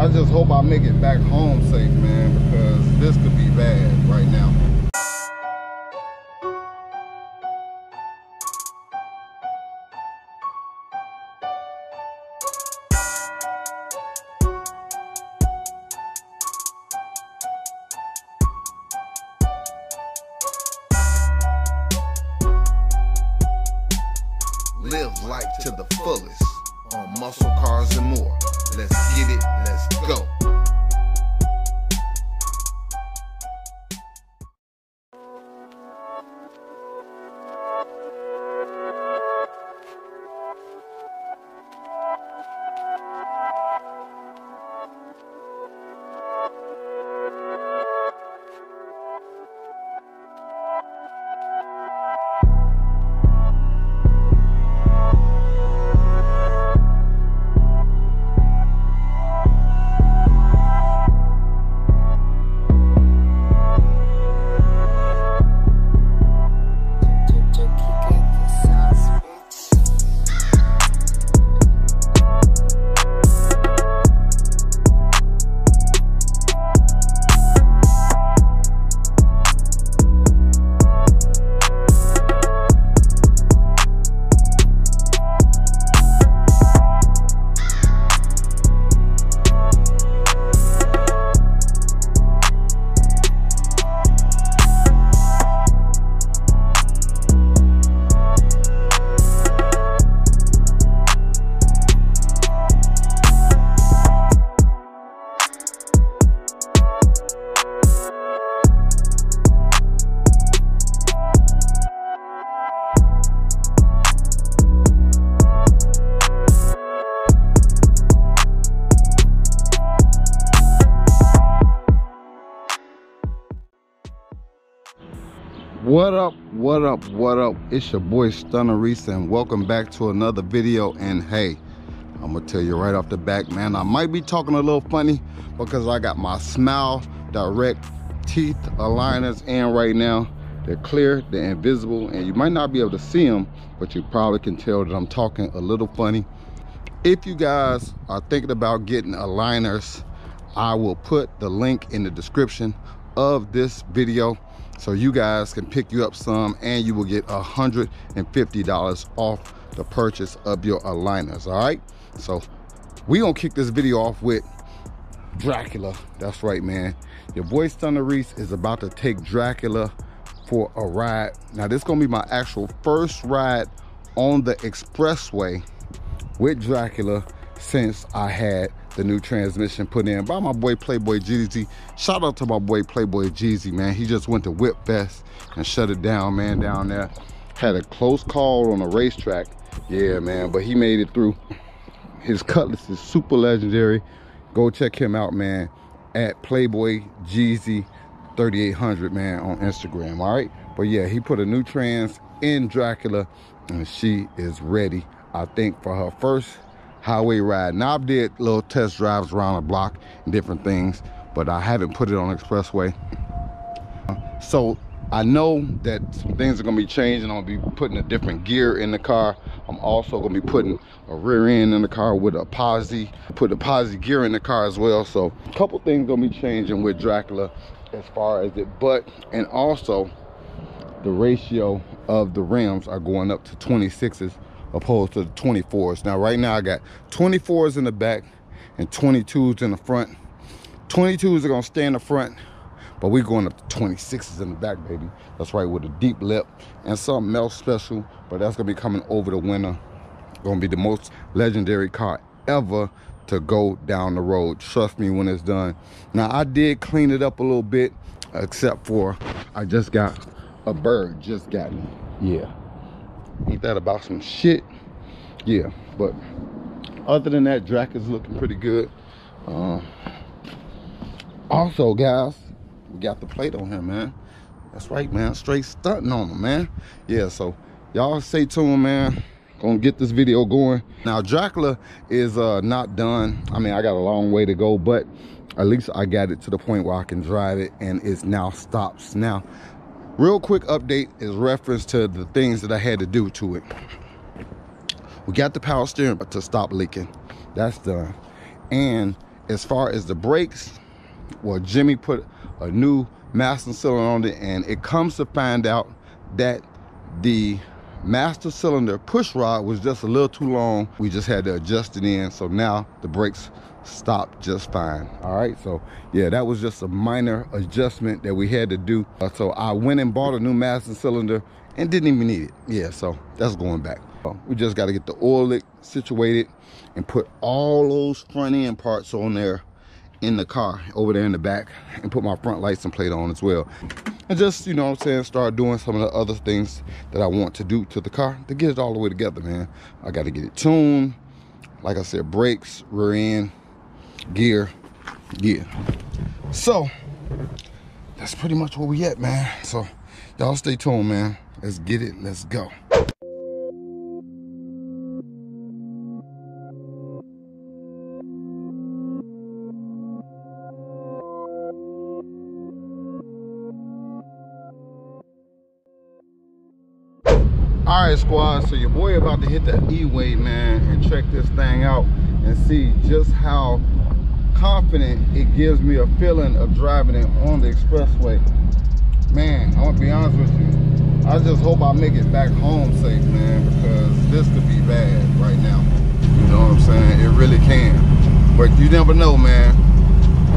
I just hope I make it back home safe, man, because this could be bad right now. Live life to the fullest on Muscle Cars and More. Let's get it, let's go. What up, what up, what up? It's your boy Stunna Reese, and welcome back to another video. And hey, I'm gonna tell you right off the back, man, I might be talking a little funny because I got my Smile Direct teeth aligners in right now. They're clear, they're invisible, and you might not be able to see them, but you probably can tell that I'm talking a little funny. If you guys are thinking about getting aligners, I will put the link in the description of this video, so you guys can pick you up some, and you will get $150 off the purchase of your aligners. All right, so we gonna kick this video off with Dracula. That's right, man, your boy Stunna Reese is about to take Dracula for a ride. Now this gonna be my actual first ride on the expressway with Dracula since I had the new transmission put in by my boy Playboy Jeezy. Shout out to my boy Playboy Jeezy, man. He just went to Whip Fest and shut it down, man, down there. Had a close call on a racetrack. Yeah, man, but he made it through. His cutlass is super legendary. Go check him out, man, at Playboy Jeezy 3800, man, on Instagram, all right? But yeah, he put a new trans in Dracula, and she is ready, I think, for her first highway ride. Now I've did little test drives around the block and different things, but I haven't put it on expressway. So I know that some things are gonna be changing. I'm gonna be putting a different gear in the car. I'm also gonna be putting a rear end in the car with a posi, put a posi gear in the car as well. So a couple things gonna be changing with Dracula as far as it, but, and also the ratio of the rims are going up to 26s opposed to the 24s. Now right now I got 24s in the back and 22s in the front. 22s are gonna stay in the front, but we're going up to 26s in the back, baby. That's right, with a deep lip and something else special, but that's gonna be coming over the winter. Gonna be the most legendary car ever to go down the road. Trust me when it's done. Now I did clean it up a little bit, except for I just got a bird, just got me, yeah. Ain't that about some shit? Yeah, but other than that, Dracula's looking pretty good. Also, guys, we got the plate on here, man. That's right, man. Straight stunting on him, man. Yeah, so y'all stay tuned, man. Gonna get this video going. Now, Dracula is not done. I mean, I got a long way to go, but at least I got it to the point where I can drive it, and it's now stops now. Real quick update is reference to the things that I had to do to it. We got the power steering to stop leaking. That's done. And As far as the brakes, well, Jimmy put a new master cylinder on it, and it comes to find out that the master cylinder push rod was just a little too long. We just had to adjust it in, so now the brakes stop just fine. All right, so yeah, that was just a minor adjustment that we had to do. So I went and bought a new master cylinder and didn't even need it. Yeah, so that's going back. We just got to get the oil lick situated and put all those front end parts on there in the car over there in the back, and put my front lights and plate on as well, and just, you know what I'm saying, start doing some of the other things that I want to do to the car to get it all the way together, man. I got to get it tuned, like I said, brakes, rear end, gear. Yeah, so that's pretty much where we at, man. So y'all stay tuned, man. Let's get it, let's go. All right, squad, so your boy about to hit that E-Way, man, and check this thing out and see just how confident it gives me a feeling of driving it on the expressway. Man, I'm gonna be honest with you, I just hope I make it back home safe, man, because this could be bad right now. You know what I'm saying? It really can. But you never know, man.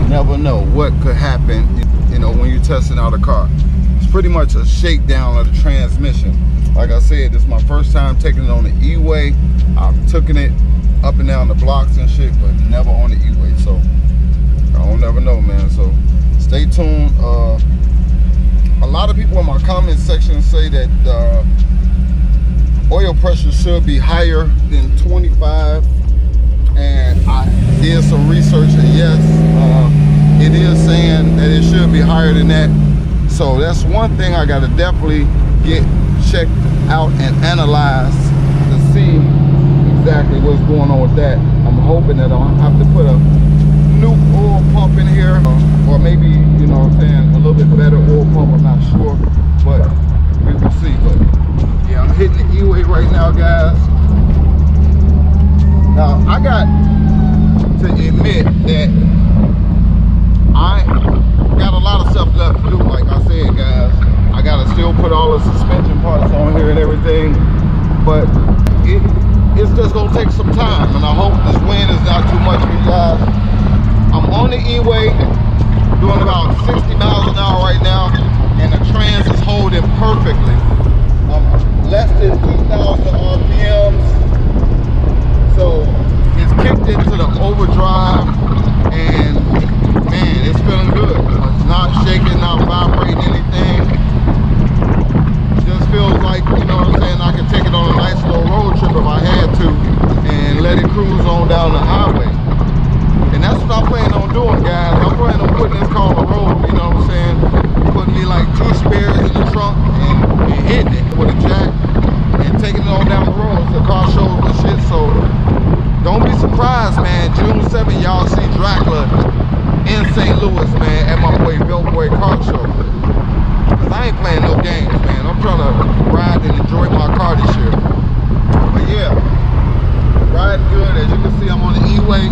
You never know what could happen, you know, when you're testing out a car. It's pretty much a shakedown of the transmission. Like I said, this is my first time taking it on the E-Way. I've taken it up and down the blocks and shit, but never on the E-Way. So I don't never know, man. So stay tuned. A lot of people in my comment section say that oil pressure should be higher than 25. And I did some research, and yes, it is saying that it should be higher than that. So that's one thing I gotta definitely get checked out and analyzed to see exactly what's going on with that. I'm hoping that I'll have to put a new oil pump in here, or maybe, you know what I'm saying, a little bit better oil pump, I'm not sure, but we will see. But yeah, I'm hitting the E-Way right now, guys. Now I got to admit that I got a lot of stuff left to do. Like I said, guys, I gotta still put all the suspension parts on here and everything, but it's just gonna take some time, and I hope this wind is not too much for you guys. I'm on the E-Way doing about 60 miles an hour right now, and the trans is holding perfectly. Less than 2,000 RPMs, so it's kicked into the overdrive, and man, it's feeling good. It's not shaking, not vibrating anything. Feels like, you know what I'm saying, I could take it on a nice little road trip if I had to and let it cruise on down the highway. And that's what I'm planning on doing, guys. I'm planning on putting this car on the road, you know what I'm saying, putting me like 2 spares in the trunk and hitting it with a jack and taking it on down the road to car shows and shit. So don't be surprised, man. June 7th, y'all see Dracula in St. Louis, man, at my boy Billboy Car Show. I ain't playing no games, man. I'm trying to ride and enjoy my car this year. But yeah, riding good. As you can see, I'm on the E-Way.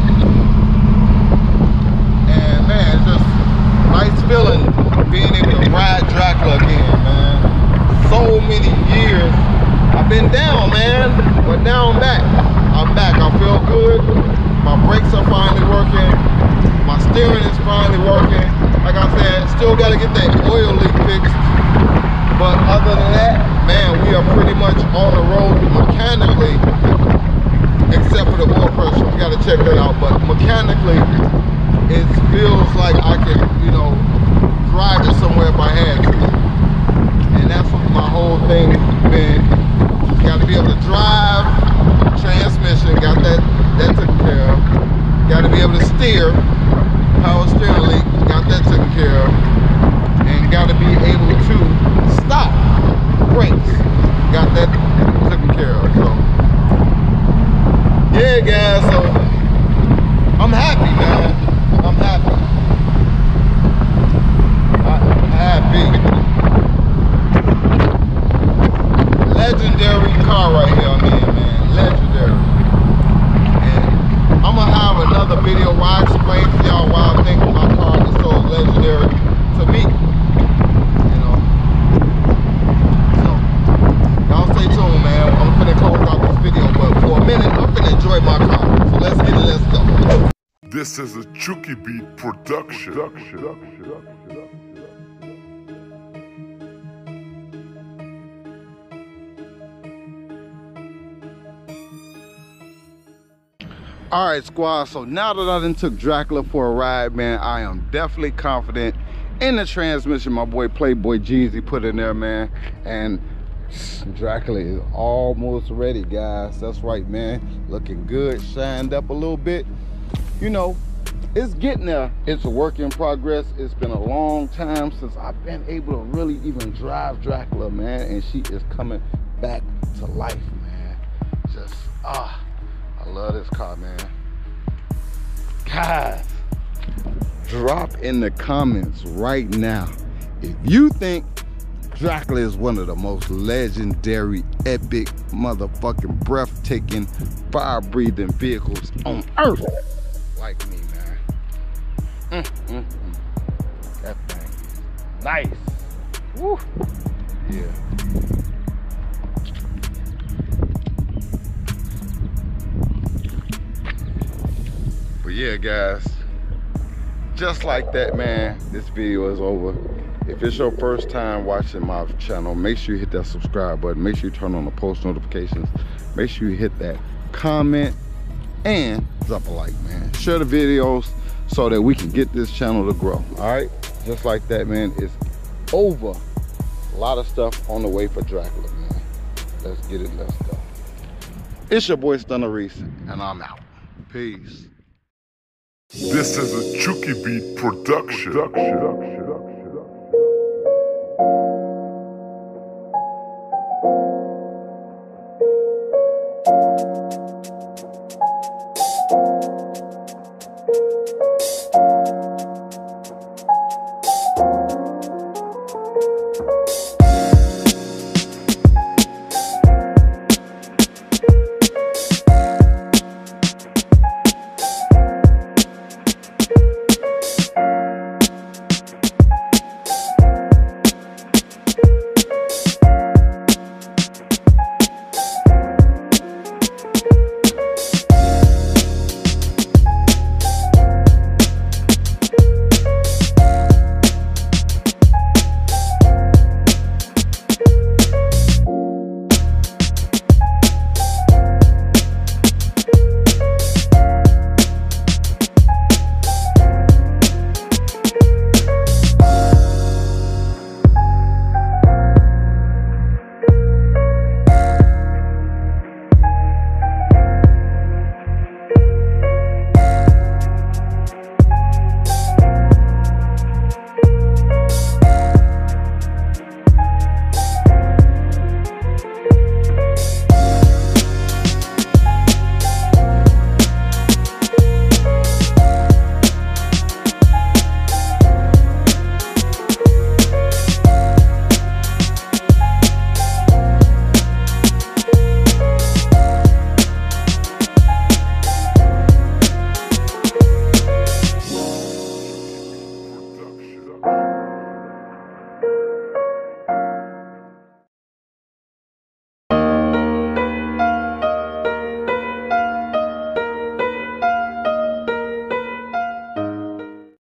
And man, it's just a nice feeling being able to ride Dracula again, man. So many years I've been down, man. But now I'm back. I'm back. I feel good. My brakes are finally working. My steering is finally working. Like I said, still got to get that oil leak fixed. But other than that, man, we are pretty much on the road mechanically, except for the oil pressure. We got to check that out. But mechanically, it feels like I can, you know, drive it somewhere if I had to. And that's what my whole thing been. Got to be able to drive, transmission, got that took care of. Got to be able to steer. Power steering leak, got that taken care of, and got to be able to stop brakes, got that taken care of. So yeah, guys, so I'm happy, man. I'm happy. I'm happy. Legendary car right here, man. Legendary. And I'm gonna have another video where I explain This is a Chucky Beat production. All right, squad, so now that I done took Dracula for a ride, man, I am definitely confident in the transmission my boy Playboy Jeezy put in there, man. And Dracula is almost ready, guys. That's right, man. Looking good, shined up a little bit. You know, it's getting there. It's a work in progress. It's been a long time since I've been able to really even drive Dracula, man. And she is coming back to life, man. Just, I love this car, man. Guys, drop in the comments right now if you think Dracula is one of the most legendary, epic, motherfucking breathtaking, fire-breathing vehicles on earth. Like me, man. That thing is nice. Woo. Yeah. Yeah, guys, just like that, man, this video is over. If it's your first time watching my channel, make sure you hit that subscribe button, make sure you turn on the post notifications, make sure you hit that comment, and drop a like, man. Share the videos so that we can get this channel to grow. All right, just like that, man, it's over. A lot of stuff on the way for Dracula, man. Let's get it, let's go. It's your boy Stunna Reese, and I'm out. Peace. This is a Chucky Beat production.